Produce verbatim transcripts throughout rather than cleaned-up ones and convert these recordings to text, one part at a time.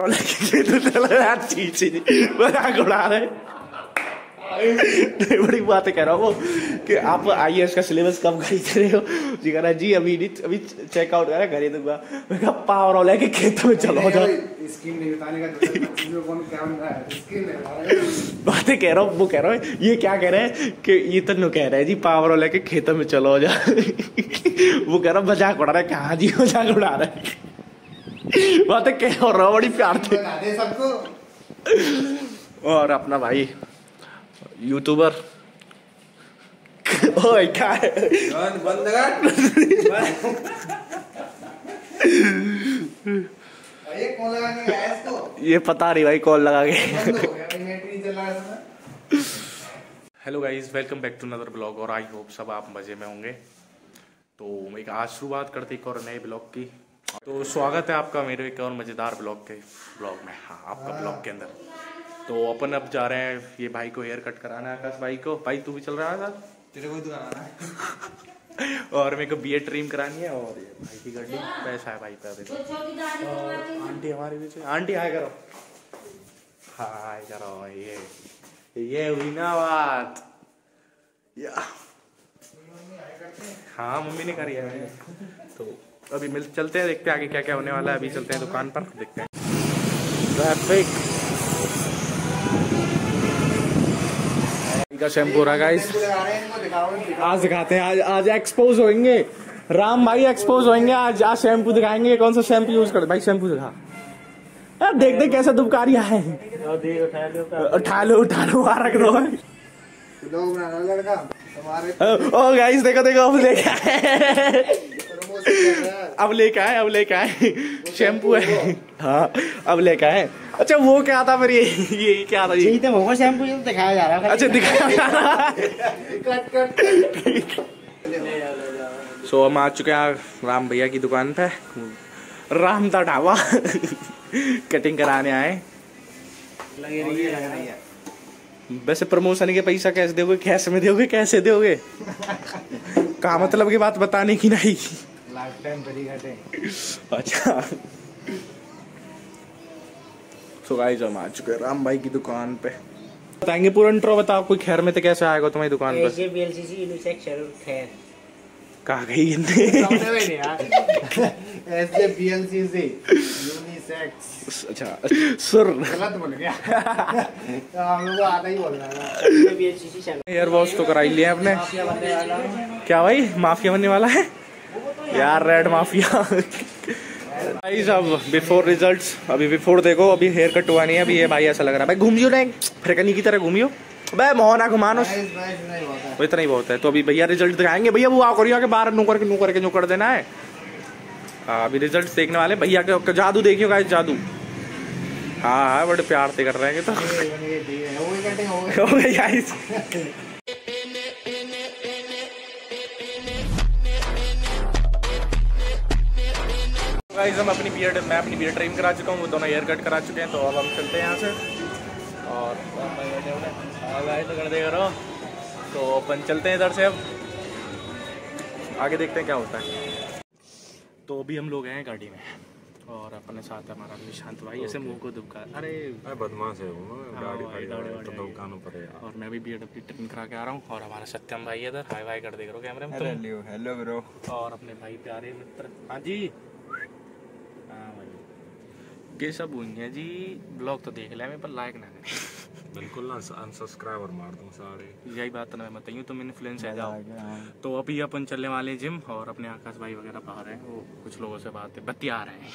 बड़ी बातें कह रहा हूँ कि आप आई एस का सिलेबस कम खरीद रहे हो जी। कह रहा जी अभी अभी चेकआउट कर रहा खरीद दूंगा। मैं कहा पावर वाला के खेत में चलो जाओ। बातें कह रहा हूँ वो कह रहा है ये क्या कह रहा है कि ये तनु कह रहा है जी पावर वाला के खेत में चलो जा। वो कह रहा मजाक उड़ा रहा है। कहा जी मजाक उड़ा रहा है। बातें कह और रहा बड़ी प्यार थी सबको। और अपना भाई यूट्यूबर ओए क्या है बंद ये कॉल लगा के आया इसको ये पता नहीं भाई कॉल लगा के। Hello guys welcome back to another blog और आई होप सब आप मजे में होंगे। तो एक आज शुरुआत करते एक और नए ब्लॉग की। तो स्वागत है आपका मेरे एक और मज़ेदार ब्लॉग के ब्लॉग में। हाँ आपका ब्लॉग के अंदर तो अपन अब जा रहे हैं। ये भाई को हेयर कट कराना है। आकाश भाई को भाई तू भी चल रहा है साथ तेरे को दुकान है। और मेरे को बीएड ट्रिम करानी है। और ये भाई की गड्डी पैसा है भाई का देखो। आंटी हमारे बीच आंटी हाय करो हाय करो। ये ये हुई ना बात। हाँ मम्मी ने करी है। तो अभी मिल चलते हैं देखते हैं आगे क्या क्या होने वाला है। अभी चलते हैं दुकान पर देखते हैं। ट्रैफिक का शैम्पू रहा गाइस। आज दिखाते हैं आज आज एक्सपोज होंगे राम भाई एक्सपोज होंगे आज। आज शैम्पू दिखाएंगे कौन सा शैम्पू यूज करते भाई। शैम्पू दिखा यार देखते देख कैसा दुबकारी है। उठा लो उठा लो वहाँ रख दो। ओ गाइस देखो देखो देखा अब लेके आए अब लेके आए शैम्पू है। हाँ अब लेके आए। अच्छा वो क्या था फिर ये ये क्या था ये तो शैम्पू तो दिखाया जा रहा है। अच्छा दिखाया जा रहा कट कट। सो हम आ चुके हैं राम भैया की दुकान पे। राम दा ढाबा कटिंग कराने आए। वैसे प्रमोशन के पैसा कैसे दोगे कैश में दोगे कैसे दोगे का मतलब की बात बताने की नहीं। अच्छा सो गाइस हम आ चुके हैं राम भाई की दुकान पे। बताएंगे पूरा इंट्रो बताओ कोई खैर में तो कैसे आएगा तुम्हारी दुकान पे। खैर कहा गई अच्छा सुर गलत बोल गया हम लोग आधा ही बोल रहा है। एयर वॉश तो कराई लिया आपने। क्या भाई माफिया बनने वाला है यार रेड माफिया। गाइस अब बिफोर रिजल्ट्स अभी बिफोर देखो। अभी हेयर कट हुआ नहीं है अभी। ये भाई ऐसा लग रहा है भाई घूमियो ना फिरकनी की तरह घूमियो भाई मोहना घुमानो इतना ही बहुत है। तो अभी भैया रिजल्ट दिखाएंगे। भैया वो आओ करियो के बाहर नू करके नू करके नू कर देना है। हाँ अभी रिजल्ट देखने वाले भैया के। जादू देखियो गाइस जादू। हाँ हाँ बड़े प्यार से कर रहे हैं तो गाइस हम अपनी बियर्ड मैं अपनी बियर्ड ट्रिम करा चुका हूँ। वो दोनों हेयर कट करा चुके हैं। तो अब हम चलते हैं यहाँ से और करो तो अपन चलते हैं इधर से। अब आगे देखते हैं क्या होता है। तो अभी हम लोग हैं गाड़ी में और अपने साथ हमारा निशांत भाई ऐसे मुंह को दुबका अरे बदमाश है और मैं भी बियर्ड अपनी ट्रिम करा के आ रहा हूँ। और हमारा सत्यम भाई है इधर हाई वाई कर देख रहे हो कैमरे में। Hello bro. और अपने भाई प्यारे मित्र। हाँ जी ये सब होंगे जी। ब्लॉग तो देख लिया पर लाइक ना करें बिल्कुल ना अनसब्सक्राइब और मार दूँ सारे। यही बात ना मैं बताइए तुम इन्फ्लुएंस है जाओ। तो अभी अपन चलने वाले जिम और अपने आकाश भाई वगैरह बाहर हैं। वो कुछ लोगों से बात है बत्ती आ रहे हैं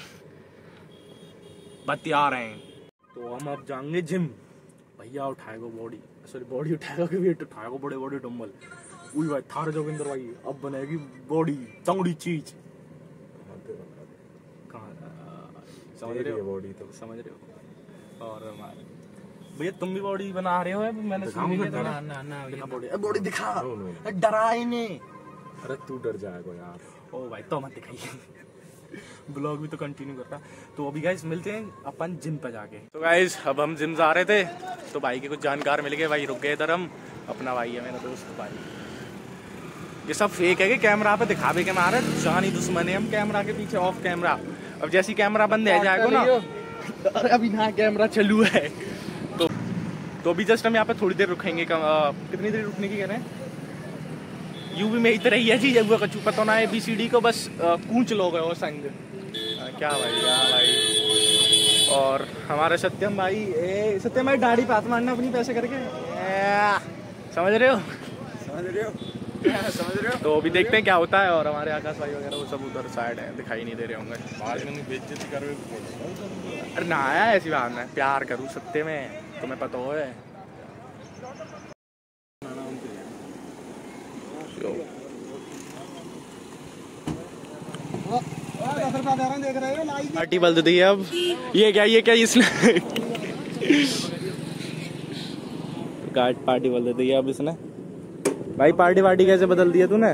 बत्ती आ रहे हैं। तो हम अब जाएंगे जिम। भैया उठाएगा बॉडी सॉरी बॉडी उठाएगा वेट उठाएगा बड़े बॉडी डम्बल। वही भाई थार जोगिंदर भाई अब बनेगी बॉडी तंगड़ी चीज। समझ रहे हो बॉडी तो समझ रहे हो। और हमारे भैया तुम भी बॉडी बना रहे हो। मैंने ना ना ना बॉडी बॉडी दिखा डरा ही नहीं। अरे तू डर जाएगा यार। ओ भाई तो मत दिखाइए ब्लॉग भी तो कंटिन्यू करता। तो अभी गाइस मिलते हैं अपन जिम पे जाके। तो गाइस अब हम जिम जा रहे थे तो भाई के कुछ जानकार मिल गए। भाई रुक गए इधर हम। अपना भाई है मेरा दोस्त भाई। ये सब फेक है कि कैमरा पे दिखावे के मारे जानी दुश्मन है हम कैमरा के पीछे ऑफ कैमरा। अब जैसी कैमरा बंद है जाएगा ना और अभी ना कैमरा चालू है तो तो अभी जस्ट हम यहाँ पे थोड़ी देर रुकेंगे। कितनी देर रुकने की कह रहे हैं? यूपी में इतना ही है जी, जब कचू पता ना है बी सी डी को बस कूच लोग है वो संग। क्या भाई क्या भाई। और हमारा सत्यम भाई, ए सत्यम भाई दाढ़ी पे हाथ मारना अपनी पैसे करके, समझ रहे हो समझ रहे हो समझ रहे हो। तो अभी देखते हैं क्या होता है। और हमारे आकाश भाई वगैरह वो सब उधर साइड है, दिखाई नहीं दे रहे होंगे। अरे ना आया ऐसी बात में, प्यार करूँ सत्य में, तुम्हें पता हो है। पार्टी बल दी अब। ये क्या ये क्या इसने गार्ड पार्टी बल दी अब इसने। भाई पार्टी पार्टी कैसे बदल दिया तूने?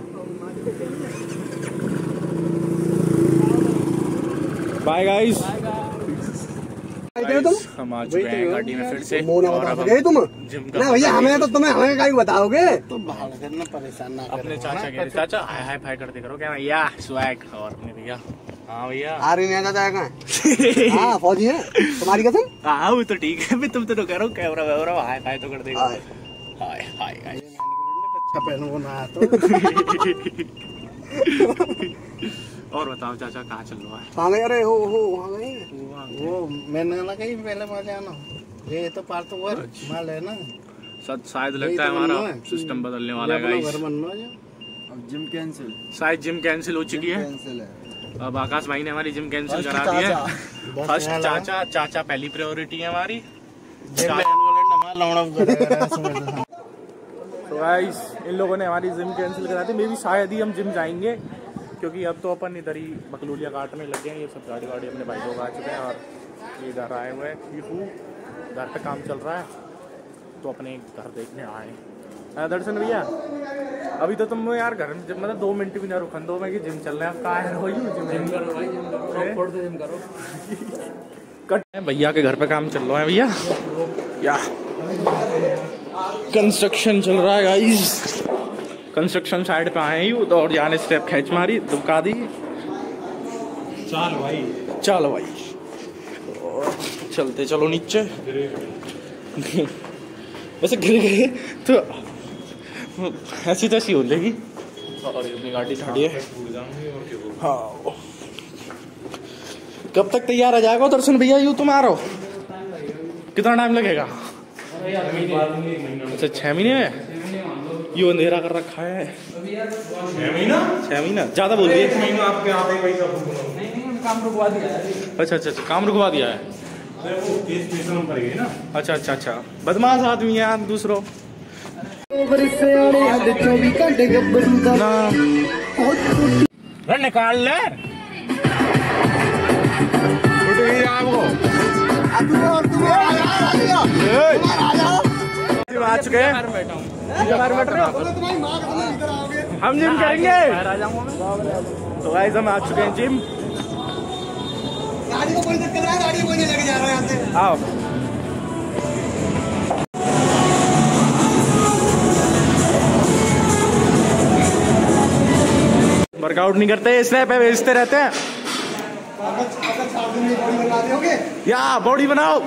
बाय गाइस, हम आ चुके हैं गाड़ी में फिर से। और अब तुम ना भैया हमें तो तुम्हें हमें क्या बताओगे, तुम बाहर करना परेशान ना अपने चाचा के। चाचा हाय हाय फाई करते करो क्या भैया स्वैग। और अपने भैया हाँ भैया आ रही नहीं आता है। हाँ फौजी है तुम्हारी कसम। हाँ वो तो ठीक है, तुम तो करो कैमरा वैमरा हाय फाई तो कर देगा। हाय हाय हाय अच्छा पहनो ना तो। और बताओ चाचा कहाँ चल रहा है? हाँ गए अरे हो हो वहाँ गए वो मैंने लगा कि पहले वहाँ जाना ये तो पार तो घर माल है ना शायद। शायद लगता है हमारा सिस्टम बदलने वाला है गाइस। अब जिम कैंसिल, शायद जिम कैंसिल हो चुकी है। अब आकाश भाई ने हमारी जिम कैंसिल करा दी है। फर्स्ट चाचा, चाचा पहली प्रायोरिटी है हमारी। तो गाइस इन लोगों ने हमारी जिम कैंसिल करा दी। मे भी शायद ही हम जिम जाएंगे क्योंकि अब तो अपन इधर ही बकलूलिया घाट में लग गए हैं। ये सब गाड़ी वाड़ी अपने भाई लोग आ चुके हैं और ये घर आए हुए हैं, घर पे काम चल रहा है तो अपने घर देखने आए हैं। दर्शन भैया अभी तो तुम यार घर में मतलब दो मिनट भी ना रुकन दो मैं कि जिम चल रहा है। कहाँ है हो जिम करो भाई जिम करो जिम करो कट। भैया के घर पे काम चल रहा है भैया, या कंस्ट्रक्शन चल रहा है गाइस। कंस्ट्रक्शन साइड पे आए ही और यहाँ ने स्टेप खींच मारी दुबका दी। चल भाई चल भाई और चलते चलो नीचे। वैसे गिर गए तो ऐसी तैसी हो जाएगी। और अपनी गाड़ी ठाड़ी है हाँ। कब तक तैयार आ जाएगा दर्शन भैया? यूँ तुम आ रहे हो कितना टाइम लगेगा? अच्छा छः महीने में यूँ अंधेरा कर रखा है। छः महीना छः महीना ज़्यादा बोल दिए। अच्छा अच्छा अच्छा काम रुकवा दिया है। अच्छा अच्छा अच्छा बदमाश आदमी है आप दूसरों। निकाल ले आ चुके हैं हम जिम करेंगे। तो गाइस हम आ चुके हैं जिम। आओ वर्कआउट नहीं करते इसलिए पे भेजते रहते हैं। या बॉडी बनाओ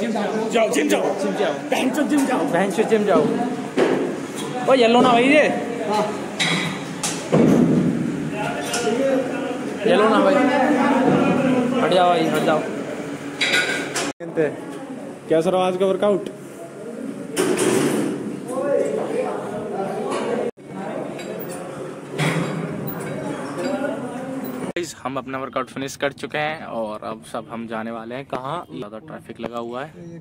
जिम जाओ जिम जाओ भैंसो जिम जाओ भैंसो जिम जाओ। ओ येलो ना भाई ये येलो ना भाई हट जाओ भाई हट जाओ। क्या सर आज का वर्कआउट हम अपना वर्कआउट फिनिश कर चुके हैं और अब सब हम जाने वाले हैं। कहाँ ज़्यादा ट्रैफिक लगा हुआ है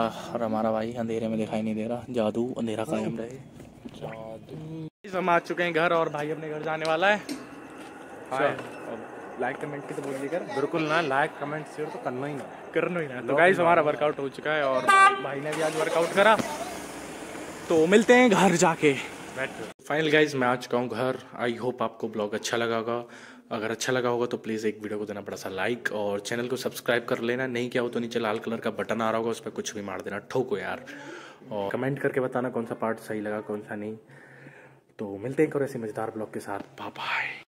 और हमारा भाई अंधेरे में दिखाई नहीं दे रहा। जादू अंधेरा कायम रहे जादू। हम आ चुके हैं घर और भाई अपने घर जाने वाला है। लाइक कमेंट की तो बोलिएगा बिल्कुल ना, लाइक कमेंट शेयर तो करना ही ना करना ही ना। तो गाइस हमारा वर्कआउट हो चुका है और भाई ने भी आज वर्कआउट करा। तो मिलते हैं घर जाके। फाइनल गाइज मैं आ चुका हूँ घर। आई होप आपको ब्लॉग अच्छा लगा होगा। अगर अच्छा लगा होगा तो प्लीज़ एक वीडियो को देना बड़ा सा लाइक और चैनल को सब्सक्राइब कर लेना। नहीं किया हो तो नीचे लाल कलर का बटन आ रहा होगा उस पर कुछ भी मार देना, ठोको यार। और कमेंट करके बताना कौन सा पार्ट सही लगा कौन सा नहीं। तो मिलते हैं करो ऐसे मज़ेदार ब्लॉग के साथ। Bye bye.